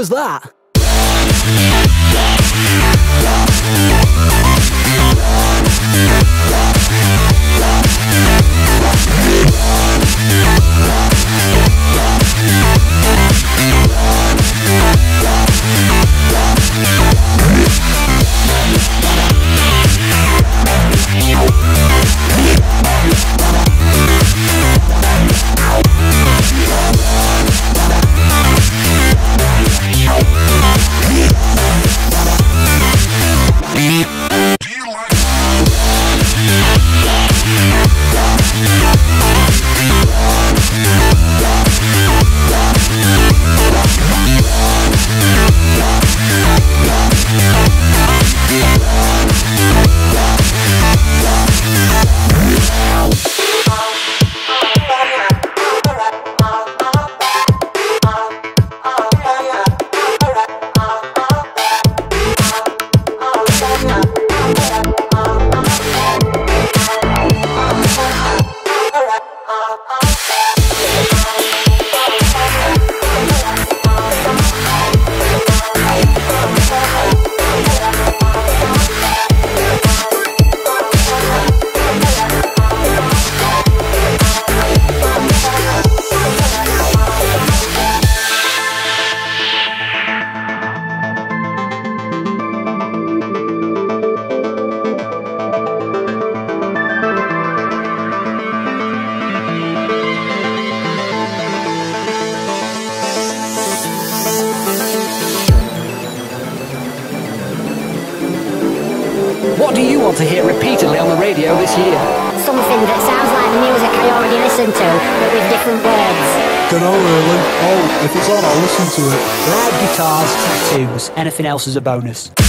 was that? What do you want to hear repeatedly on the radio this year? Something that sounds like the music I already listen to, but with different words. Dunno really. Oh, if it's on, I'll listen to it. Loud guitars, tattoos, anything else is a bonus.